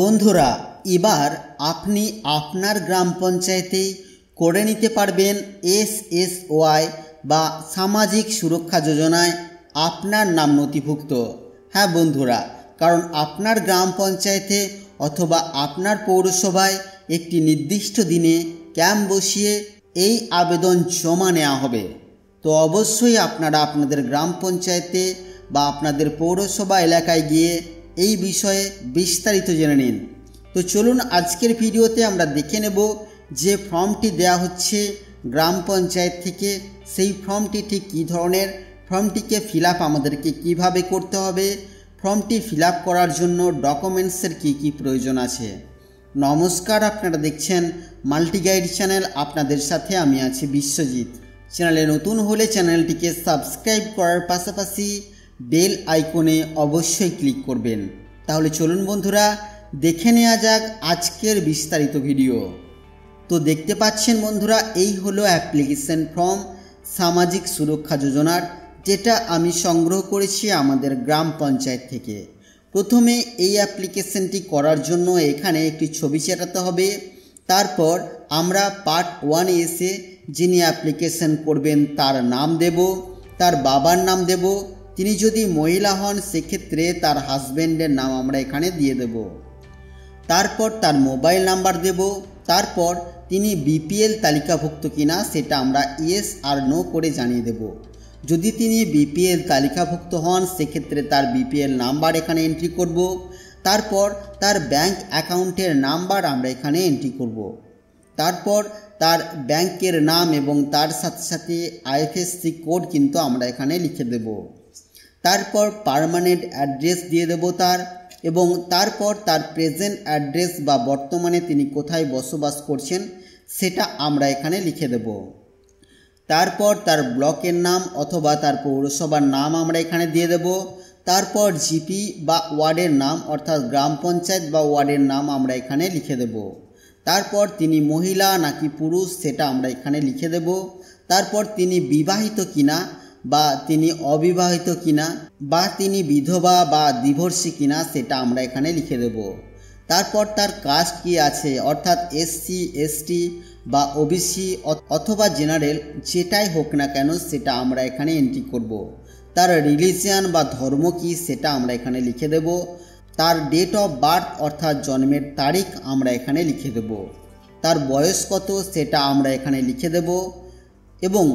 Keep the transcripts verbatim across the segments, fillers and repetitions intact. বন্ধুরা এবার আপনি আপনার গ্রাম পঞ্চায়েতে করে নিতে পারবেন এস এস ওয়াই বা সামাজিক সুরক্ষা যোজনায় আপনার নাম নথিভুক্ত। হ্যাঁ বন্ধুরা, কারণ আপনার গ্রাম পঞ্চায়েতে অথবা আপনার পৌরসভায় একটি নির্দিষ্ট দিনে ক্যাম্প বসিয়ে এই আবেদন জমা নেওয়া হবে। তো অবশ্যই আপনারা আপনাদের গ্রাম পঞ্চায়েতে বা আপনাদের পৌরসভা এলাকায় গিয়ে এই বিষয়ে বিস্তারিত জেনে নিন। তো চলুন আজকের ভিডিওতে আমরা দেখে নেব যে ফর্মটি দেয়া হচ্ছে গ্রাম পঞ্চায়েত থেকে, সেই ফর্মটি ঠিক কী ধরনের, ফর্মটিকে ফিল আপ আমাদেরকে কীভাবে করতে হবে, ফর্মটি ফিল আপ করার জন্য ডকুমেন্টসের কী কী প্রয়োজন আছে। নমস্কার, আপনারা দেখছেন মাল্টিগাইড চ্যানেল, আপনাদের সাথে আমি আছি বিশ্বজিৎ। চ্যানেলে নতুন হলে চ্যানেলটিকে সাবস্ক্রাইব করার পাশাপাশি বেল আইকনে অবশ্যই ক্লিক করবেন। তাহলে চলুন বন্ধুরা দেখে নেওয়া যাক আজকের বিস্তারিত ভিডিও। তো দেখতে পাচ্ছেন বন্ধুরা, এই হলো অ্যাপ্লিকেশন ফর্ম সামাজিক সুরক্ষা যোজনার, যেটা আমি সংগ্রহ করেছি আমাদের গ্রাম পঞ্চায়েত থেকে। প্রথমে এই অ্যাপ্লিকেশনটি করার জন্য এখানে একটি ছবি চেটাতে হবে। তারপর আমরা পার্ট ওয়ান এসে যিনি অ্যাপ্লিকেশন করবেন তার নাম দেব, তার বাবার নাম দেব, তিনি যদি মহিলা হন সেক্ষেত্রে তার হাজব্যান্ডের নাম আমরা এখানে দিয়ে দেব, তারপর তার মোবাইল নাম্বার দেব, তারপর তিনি বিপিএল তালিকাভুক্ত কিনা সেটা আমরা ইয়েস আর নো করে জানিয়ে দেব। যদি তিনি বিপিএল তালিকাভুক্ত হন সেক্ষেত্রে তার বিপিএল নাম্বার এখানে এন্ট্রি করব, তারপর তার ব্যাংক অ্যাকাউন্টের নাম্বার আমরা এখানে এন্ট্রি করব, তারপর তার ব্যাংকের নাম এবং তার সাথে সাথে আইএফএসসি কোড কিন্তু আমরা এখানে লিখে দেব, তারপর পার্মানেন্ট অ্যাড্রেস দিয়ে দেব তার, এবং তারপর তার প্রেজেন্ট অ্যাড্রেস বা বর্তমানে তিনি কোথায় বসবাস করছেন সেটা আমরা এখানে লিখে দেব, তারপর তার ব্লকের নাম অথবা তার পৌরসভার নাম আমরা এখানে দিয়ে দেব, তারপর জিপি বা ওয়ার্ডের নাম অর্থাৎ গ্রাম পঞ্চায়েত বা ওয়ার্ডের নাম আমরা এখানে লিখে দেব, তারপর তিনি মহিলা নাকি পুরুষ সেটা আমরা এখানে লিখে দেব, তারপর তিনি বিবাহিত কিনা বা তিনি অবিবাহিত কিনা বা তিনি বিধবা বা ডিভোর্সি কিনা সেটা আমরা এখানে লিখে দেব, তারপর তার কাস্ট কি আছে অর্থাৎ এসসি এসটি বা ওবিসি অথবা জেনারেল যেটাই হোক না কেন সেটা আমরা এখানে এন্ট্রি করব, তার রিলিজিয়ান বা ধর্ম কি সেটা আমরা এখানে লিখে দেব, তার ডেট অফ বার্থ অর্থাৎ জন্মের তারিখ আমরা এখানে লিখে দেব, তার বয়স কত সেটা আমরা এখানে লিখে দেব, এবং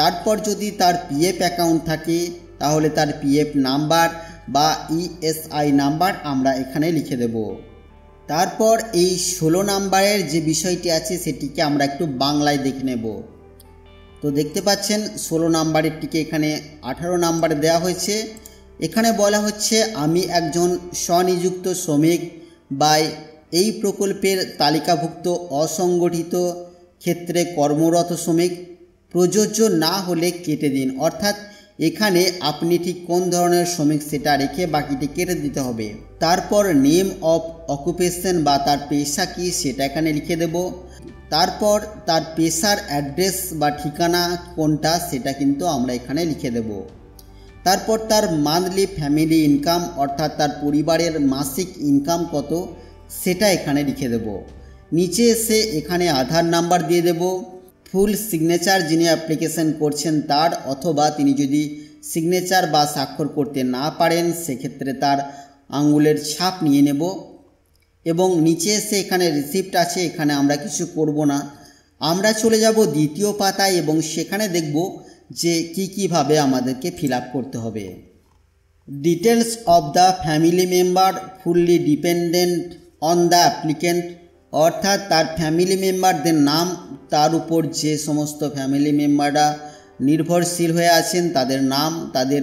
তারপর যদি তার পিএফ অ্যাকাউন্ট থাকে তাহলে তার পিএফ নাম্বার বা ইএসআই নাম্বার আমরা এখানে লিখে দেব। তারপর এই ষোলো নাম্বারের যে বিষয়টি আছে সেটিকে আমরা একটু বাংলায় দেখে নেব। তো দেখতে পাচ্ছেন ষোলো নাম্বারেরটিকে এখানে আঠারো নাম্বারে দেওয়া হয়েছে। এখানে বলা হচ্ছে আমি একজন স্বনিযুক্ত শ্রমিক বা এই প্রকল্পের তালিকাভুক্ত অসংগঠিত ক্ষেত্রে কর্মরত শ্রমিক, প্রযোজ্য না হলে কেটে দিন। অর্থাৎ এখানে আপনি ঠিক কোন ধরনের শ্রমিক সেটা রেখে বাকিটি কেটে দিতে হবে। তারপর নেম অফ অকুপেশন বা তার পেশা কি সেটা এখানে লিখে দেব, তারপর তার পেশার অ্যাড্রেস বা ঠিকানা কোনটা সেটা কিন্তু আমরা এখানে লিখে দেব, তারপর তার মান্থলি ফ্যামিলি ইনকাম অর্থাৎ তার পরিবারের মাসিক ইনকাম কত সেটা এখানে লিখে দেব। নিচে এসে এখানে আধার নাম্বার দিয়ে দেব, ফুল সিগনেচার যিনি অ্যাপ্লিকেশন করছেন তার, অথবা তিনি যদি সিগনেচার বা স্বাক্ষর করতে না পারেন সেক্ষেত্রে তার আঙ্গুলের ছাপ নিয়ে নেব, এবং নিচে এসে এখানে রিসিপ্ট আছে, এখানে আমরা কিছু করব না। আমরা চলে যাব দ্বিতীয় পাতায় এবং সেখানে দেখব যে কী কীভাবে আমাদেরকে ফিল আপ করতে হবে। Details of the family member fully dependent on the applicant, অর্থাৎ তার ফ্যামিলি মেম্বারদের নাম, তার উপর যে সমস্ত ফ্যামিলি মেম্বাররা নির্ভরশীল হয়ে আছেন তাদের নাম, তাদের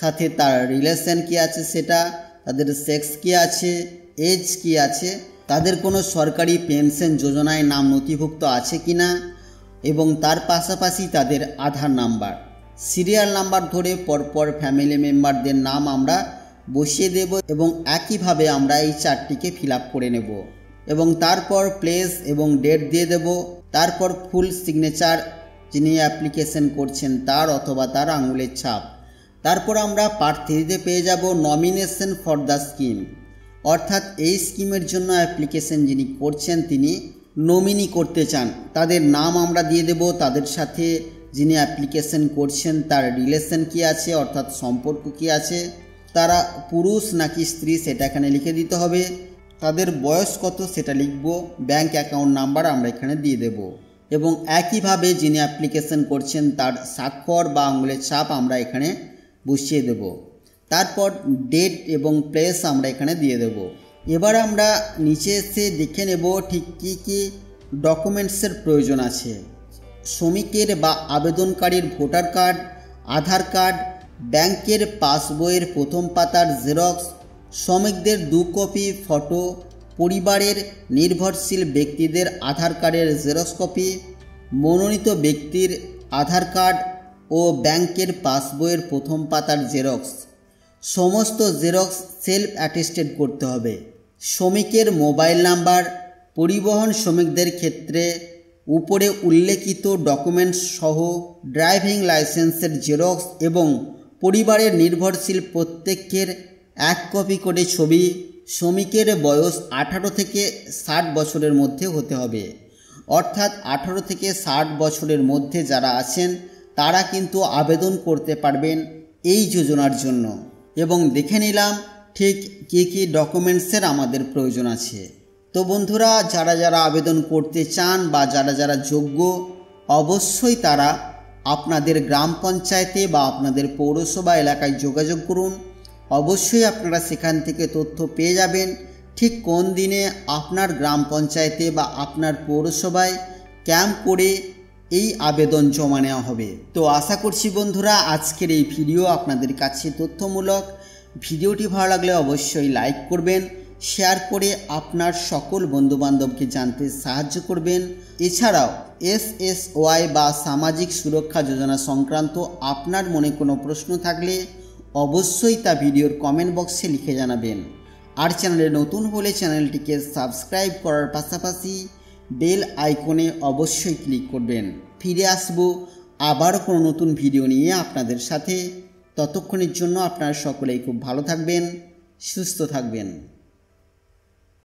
সাথে তার রিলেশন কী আছে সেটা, তাদের সেক্স কী আছে, এজ কী আছে, তাদের কোনো সরকারি পেনশন যোজনায় নাম নথিভুক্ত আছে কি না, এবং তার পাশাপাশি তাদের আধার নাম্বার সিরিয়াল নাম্বার ধরে পরপর ফ্যামিলি মেম্বারদের নাম আমরা বসিয়ে দেব, এবং একইভাবে আমরা এই চারটিকে ফিল আপ করে নেব, এবং তারপর প্লেস এবং ডেট দিয়ে দেব, তারপর ফুল সিগনেচার যিনি অ্যাপ্লিকেশন করছেন তার অথবা তার আঙুলের ছাপ। তারপর আমরা পার্ট থ্রিতে পেয়ে যাব নমিনেশন ফর দ্য স্কিম, অর্থাৎ এই স্কিমের জন্য অ্যাপ্লিকেশন যিনি করছেন তিনি নমিনি করতে চান তাদের নাম আমরা দিয়ে দেব তাদের সাথে যিনি অ্যাপ্লিকেশন করছেন তার রিলেশন কি আছে অর্থাৎ সম্পর্ক কি আছে তারা পুরুষ নাকি স্ত্রী সেটা এখানে লিখে দিতে হবে তাদের বয়স কত সেটা লিখব ব্যাংক অ্যাকাউন্ট নাম্বার আমরা এখানে দিয়ে দেব এবং একইভাবে যিনি অ্যাপ্লিকেশন করছেন তার স্বাক্ষর বা আঙুলের ছাপ আমরা এখানে বসিয়ে দেব তারপর ডেট এবং প্লেস আমরা এখানে দিয়ে দেব এবার আমরা নিচে এসে দেখে নেব ঠিক কি কি ডকুমেন্টসের প্রয়োজন আছে শ্রমিকের বা আবেদনকারীর ভোটার কার্ড আধার কার্ড ব্যাংকের পাসবইয়ের প্রথম পাতার জেরক্স শ্রমিকদের দু কপি ফটো পরিবারের নির্ভরশীল ব্যক্তিদের আধার কার্ডের জেরক্স কপি মনোনীত ব্যক্তির আধার কার্ড ও ব্যাংকের পাসবইয়ের প্রথম পাতার জেরক্স সমস্ত জেরক্স সেলফ অ্যাটেস্টেড করতে হবে শ্রমিকের মোবাইল নাম্বার পরিবহন শ্রমিকদের ক্ষেত্রে উপরে উল্লেখিত ডকুমেন্টস সহ ড্রাইভিং লাইসেন্সের জেরক্স এবং পরিবারের নির্ভরশীল প্রত্যেকের এক কপি করে ছবি শ্রমিকের বয়স আঠারো থেকে ষাট বছরের মধ্যে হতে হবে অর্থাৎ আঠারো থেকে ষাট বছরের মধ্যে যারা আছেন তারা কিন্তু আবেদন করতে পারবেন এই যোজনার জন্য এবং দেখে নিলাম ঠিক কী কী ডকুমেন্টসের আমাদের প্রয়োজন আছে তো বন্ধুরা যারা যারা আবেদন করতে চান বা যারা যারা যোগ্য অবশ্যই তারা আপনাদের গ্রাম পঞ্চায়েতে বা আপনাদের পৌরসভা এলাকায় যোগাযোগ করুন অবশ্যই আপনারা সেখান থেকে তথ্য পেয়ে যাবেন ঠিক কোন দিনে আপনার গ্রাম পঞ্চায়েতে বা আপনার পৌরসভায় ক্যাম্প করে এই আবেদন জমা নেওয়া হবে তো আশা করছি বন্ধুরা আজকের এই ভিডিও আপনাদের কাছে তথ্যমূলক ভিডিওটি ভালো লাগলে অবশ্যই লাইক করবেন শেয়ার করে আপনার সকল বন্ধুবান্ধবকে জানতে সাহায্য করবেন এছাড়াও এস এস ওয়াই বা সামাজিক সুরক্ষা যোজনা সংক্রান্ত আপনার মনে কোনো প্রশ্ন থাকলে অবশ্যই তা ভিডিওর কমেন্ট বক্সে লিখে জানাবেন আর চ্যানেলে নতুন হলে চ্যানেলটিকে সাবস্ক্রাইব করার পাশাপাশি বেল আইকনে অবশ্যই ক্লিক করবেন ফিরে আসব আবার কোনো নতুন ভিডিও নিয়ে আপনাদের সাথে ততক্ষণের জন্য আপনারা সকলেই খুব ভালো থাকবেন সুস্থ থাকবেন।